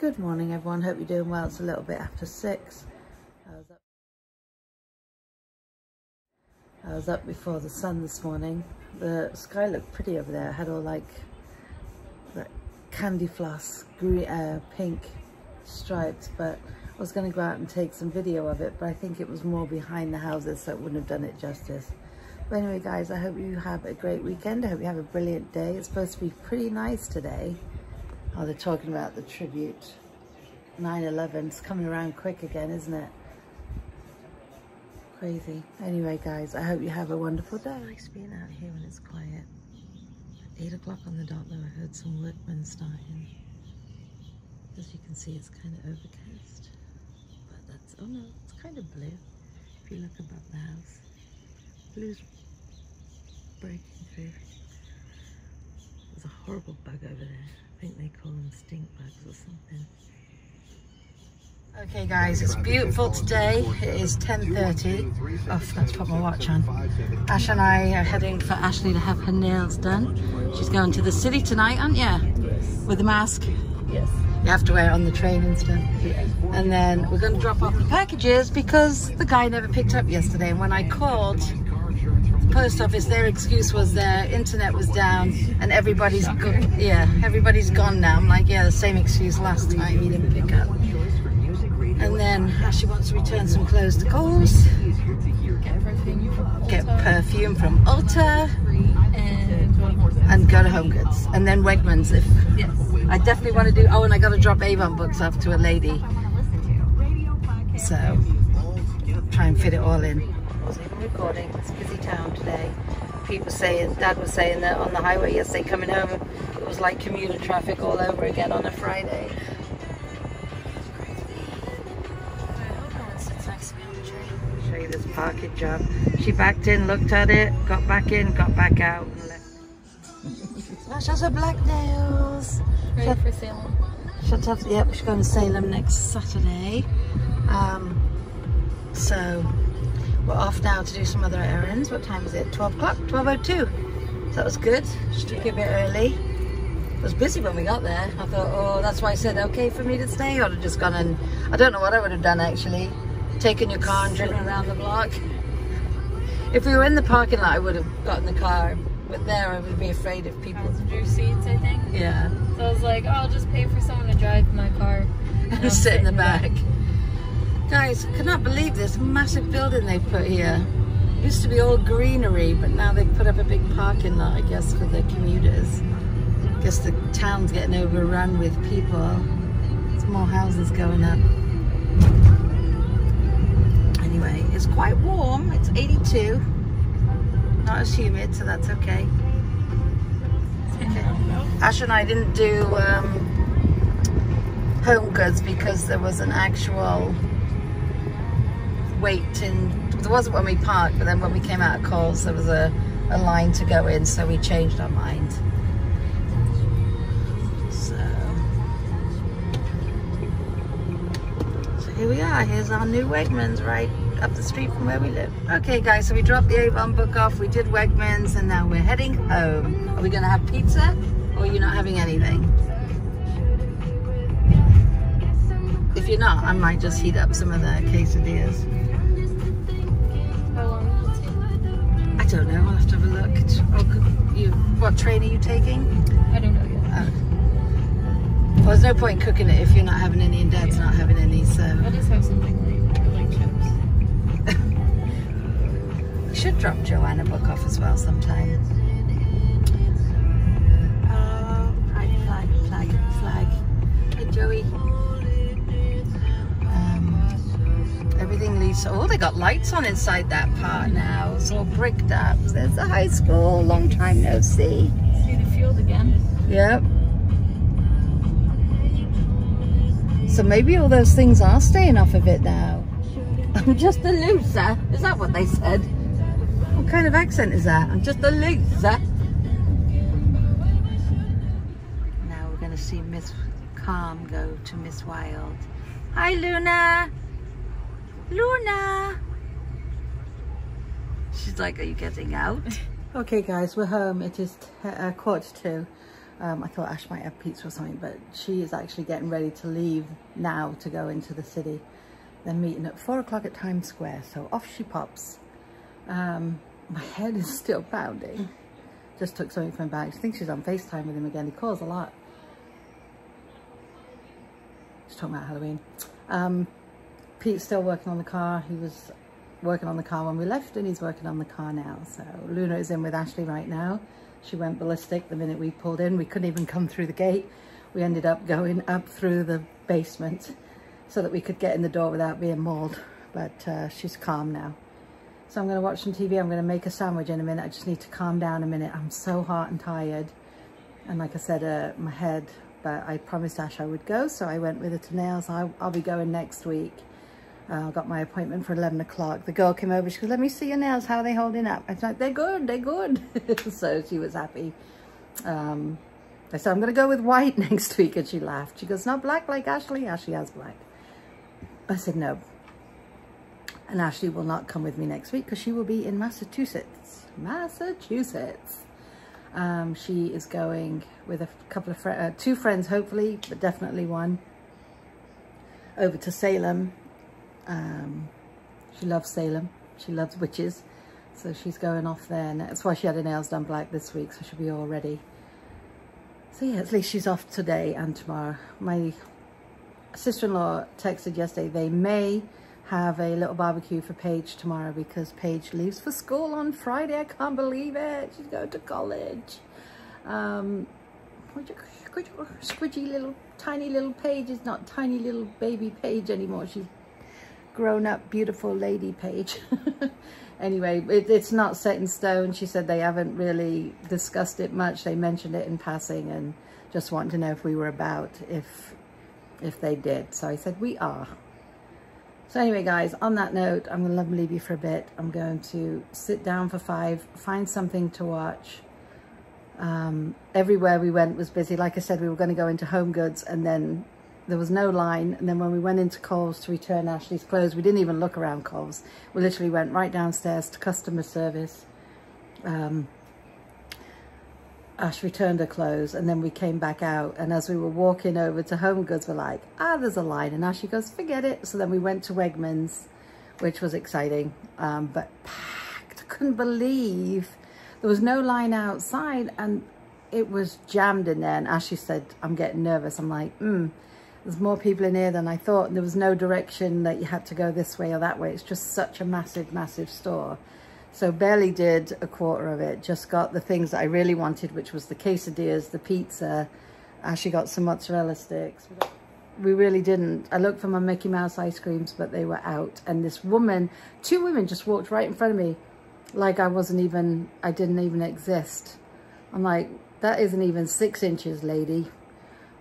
Good morning everyone, hope you're doing well. It's a little bit after 6. I was up before the sun this morning. The sky looked pretty over there. It had all like that candy floss, green, pink stripes, but I was going to go out and take some video of it, but I think it was more behind the houses, so it wouldn't have done it justice. But anyway guys, I hope you have a great weekend. I hope you have a brilliant day. It's supposed to be pretty nice today. Oh, they're talking about the tribute. 9/11. It's coming around quick again, isn't it? Crazy. Anyway, guys, I hope you have a wonderful day. It's nice being out here when it's quiet. At 8 o'clock on the dot, though, I heard some workmen starting. As you can see, it's kind of overcast. But that's... Oh, no, it's kind of blue. If you look above the house. Blue's breaking through. There's a horrible bug over there. I think they call them stink bugs or something. Okay guys, it's beautiful today. It is 10:30. Oh, I forgot to put my watch on. Ash and I are heading for Ashley to have her nails done. She's going to the city tonight, aren't you? Yes. With a mask? Yes. You have to wear it on the train and stuff. Yes. And then we're going to drop off the packages because the guy never picked up yesterday. And when I called post office, their excuse was their internet was down and everybody's gone. Yeah, everybody's gone now. I'm like, yeah, the same excuse last time, you didn't pick up. And then Ashley wants to return some clothes to Kohl's, get perfume from Ulta, and go to Home Goods, and then Wegmans. If I definitely want to do. Oh, and I got to drop Avon books off to a lady, so try and fit it all in. Even recording. It's a busy town today. People saying, Dad was saying that on the highway yesterday coming home, it was like commuter traffic all over again on a Friday. It's crazy. I hope no one sits next to me on the train. I'll show you this parking job. She backed in, looked at it, got back in, got back out, and left. She has her black nails. Ready for Salem? Yep, she's going to Salem next Saturday. We're off now to do some other errands. What time is it? 12 o'clock? 12:02. So that was good. Just took it a bit early. It was busy when we got there. I thought, oh, that's why I said okay for me to stay. I'd have just gone and... I don't know what I would have done, actually. Taken your car and driven around the block. If we were in the parking lot, I would have gotten the car. But there, I would be afraid of people. Passenger seats, I think. Yeah. So I was like, oh, I'll just pay for someone to drive my car. And sit in the back. Guys, I cannot believe this massive building they put here. It used to be all greenery, but now they've put up a big parking lot, I guess, for the commuters. I guess the town's getting overrun with people. There's more houses going up. Anyway, it's quite warm. It's 82. Not as humid, so that's okay. Okay. Ash and I didn't do Home Goods because there was an actual... wait in, there wasn't when we parked, but then when we came out of Kohl's there was a line to go in, so we changed our mind. So here we are. Here's our new Wegmans right up the street from where we live. Okay guys, so we dropped the Avon book off, we did Wegmans, and now we're heading home. Are we gonna have pizza, or you're not having anything? If you're not, I might just heat up some of the quesadillas. I don't know, I'll have to have a look. What train are you taking? I don't know yet. Oh. Well, there's no point cooking it if you're not having any and Dad's not having any, so... I'll just have something like chips. You should drop Joanna book off as well sometime. Oh, pride flag. Hey, Joey. Everything leads to... Oh, they got lights on inside that part now. It's all bricked up. There's the high school. Long time no see. See the field again. Yep. So maybe all those things are staying off of it now. I'm just a loser. Is that what they said? What kind of accent is that? I'm just a loser. Now we're going to see Miss Calm go to Miss Wild. Hi, Luna. Luna! She's like, are you getting out? Okay guys, we're home. It is 1:45. I thought Ash might have pizza or something, but she is actually getting ready to leave now to go into the city. They're meeting at 4 o'clock at Times Square, so off she pops. My head is still pounding. Just took something from back. I think she's on FaceTime with him again. He calls a lot. She's talking about Halloween. Pete's still working on the car. He was working on the car when we left, and he's working on the car now. So Luna is in with Ashley right now. She went ballistic the minute we pulled in. We couldn't even come through the gate. We ended up going up through the basement so that we could get in the door without being mauled. But she's calm now. So I'm going to watch some TV. I'm going to make a sandwich in a minute. I just need to calm down a minute. I'm so hot and tired. And like I said, my head, but I promised Ash I would go. So I went with her to nails. I'll be going next week. I got my appointment for 11 o'clock. The girl came over. She goes, let me see your nails. How are they holding up? I was like, they're good. They're good. So she was happy. I said, I'm going to go with white next week. And she laughed. She goes, not black like Ashley. Ashley has black. I said, no. And Ashley will not come with me next week because she will be in Massachusetts. Massachusetts. She is going with a couple of two friends, hopefully, but definitely one, over to Salem. She loves Salem. She loves witches. So she's going off there. And that's why she had her nails done black this week. So she'll be all ready. So yeah, at least she's off today and tomorrow. My sister-in-law texted yesterday, they may have a little barbecue for Paige tomorrow because Paige leaves for school on Friday. I can't believe it. She's going to college. Squidgy little, tiny little Paige is not tiny little baby Paige anymore. She's grown up, beautiful lady Paige. Anyway, it's not set in stone. She said they haven't really discussed it much. They mentioned it in passing and just wanted to know if we were about, if they did. So I said, we are. So anyway, guys, on that note, I'm going to leave you for a bit. I'm going to sit down for 5, find something to watch. Everywhere we went was busy. Like I said, we were going to go into Home Goods, and then there was no line. And then when we went into Kohl's to return Ashley's clothes, we didn't even look around Kohl's. We literally went right downstairs to customer service. Ash returned her clothes, and then we came back out, and as we were walking over to Home Goods, we're like, there's a line, and Ashley goes, forget it. So then we went to Wegmans, which was exciting, but packed. I couldn't believe there was no line outside, and it was jammed in there. And Ashley said, I'm getting nervous. I'm like, there's more people in here than I thought, and there was no direction that you had to go this way or that way. It's just such a massive, massive store. So barely did a quarter of it, just got the things that I really wanted, which was the quesadillas, the pizza. Actually got some mozzarella sticks. We really didn't. I looked for my Mickey Mouse ice creams, but they were out. And this woman, 2 women just walked right in front of me like I didn't even exist. I'm like, that isn't even 6 inches, lady.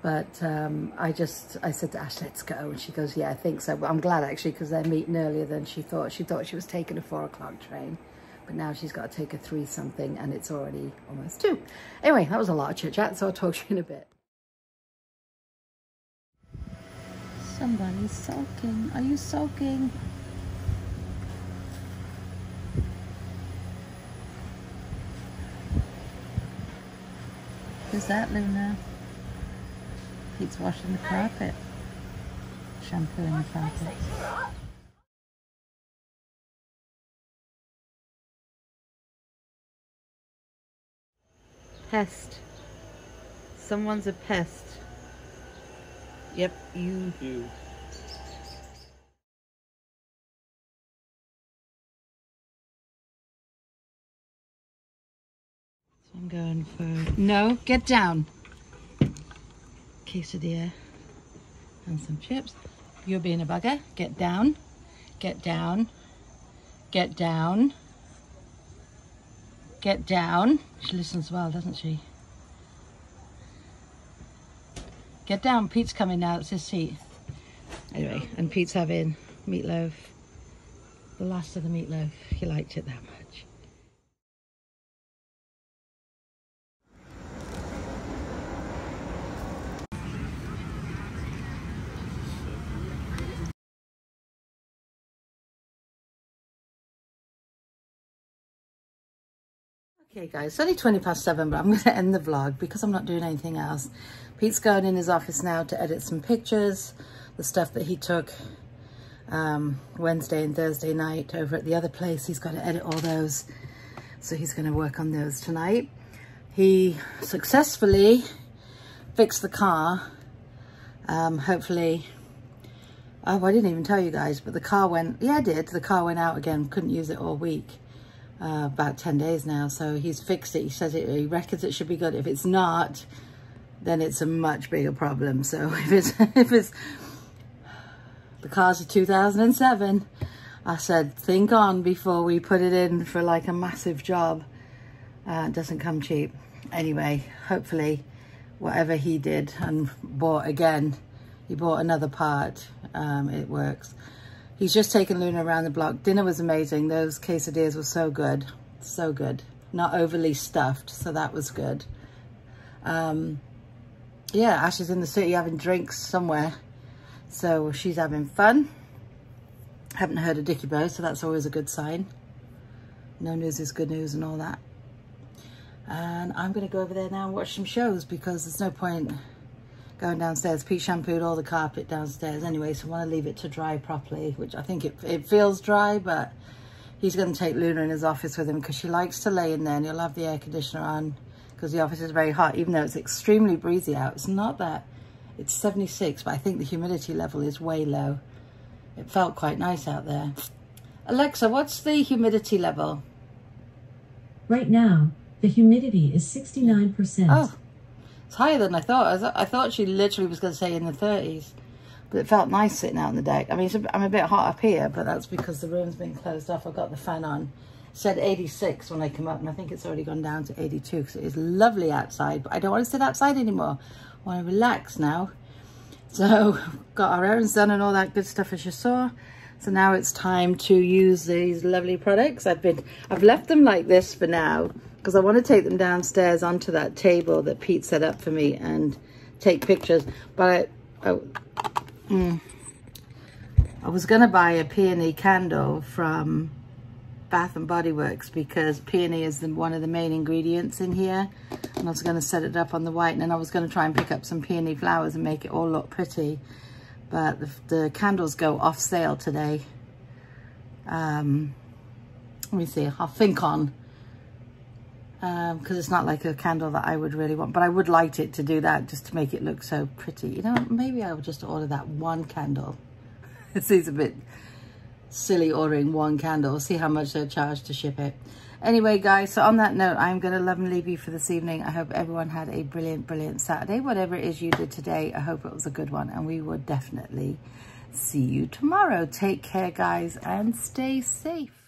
But I said to Ash, let's go. And she goes, yeah, I think so. But I'm glad, actually, because they're meeting earlier than she thought. She thought she was taking a 4 o'clock train. But now she's got to take a 3 something, and it's already almost 2. Anyway, that was a lot of chit chat, so I'll talk to you in a bit. Somebody's sulking. Are you sulking? Is that Luna? Keeps washing the carpet, shampooing the carpet. Pest. Someone's a pest. Yep, you. So I'm going for... No, get down. Quesadilla and some chips. You're being a bugger. Get down. Get down. Get down. Get down. She listens well, doesn't she? Get down. Pete's coming now. It's his seat. Anyway, and Pete's having meatloaf. The last of the meatloaf. He liked it that much. Okay guys, it's only 20 past 7, but I'm going to end the vlog because I'm not doing anything else. Pete's going in his office now to edit some pictures, the stuff that he took Wednesday and Thursday night over at the other place. He's got to edit all those, so he's going to work on those tonight. He successfully fixed the car. Hopefully, oh, I didn't even tell you guys, but the car went, yeah I did, the car went out again, couldn't use it all week. About 10 days now, so he's fixed it. He says it, he reckons it should be good. If it's not, then it's a much bigger problem. So if it's the car's a 2007, I said think on before we put it in for like a massive job. It doesn't come cheap. Anyway, hopefully whatever he did and bought again, he bought another part, it works. He's just taken Luna around the block. Dinner was amazing. Those quesadillas were so good. So good. Not overly stuffed, so that was good. Yeah, Ash is in the city having drinks somewhere. So she's having fun. Haven't heard of Dickie Bow, so that's always a good sign. No news is good news and all that. And I'm going to go over there now and watch some shows because there's no point going downstairs. Pete shampooed all the carpet downstairs anyway, so I want to leave it to dry properly, which I think it feels dry, but he's going to take Luna in his office with him because she likes to lay in there and he'll have the air conditioner on because the office is very hot, even though it's extremely breezy out. It's not that, it's 76, but I think the humidity level is way low. It felt quite nice out there. Alexa, what's the humidity level? Right now, the humidity is 69%. Oh. It's higher than I thought. I thought she literally was going to say in the 30s, but it felt nice sitting out on the deck. I mean, I'm a bit hot up here, but that's because the room's been closed off. I've got the fan on. It said 86 when I come up, and I think it's already gone down to 82 because it is lovely outside, but I don't want to sit outside anymore. I want to relax now. So got our errands done and all that good stuff as you saw. So now it's time to use these lovely products. I've left them like this for now, because I want to take them downstairs onto that table that Pete set up for me and take pictures. But I was going to buy a peony candle from Bath and Body Works because peony is one of the main ingredients in here. And I was going to set it up on the white, and then I was going to try and pick up some peony flowers and make it all look pretty. But the candles go off sale today. Let me see, I'll think on. Because it's not like a candle that I would really want, but I would like it to do that just to make it look so pretty. You know, maybe I would just order that one candle. It seems a bit silly ordering one candle. See how much they're charged to ship it. Anyway, guys, so on that note, I'm going to love and leave you for this evening. I hope everyone had a brilliant, brilliant Saturday. Whatever it is you did today, I hope it was a good one. And we will definitely see you tomorrow. Take care, guys, and stay safe.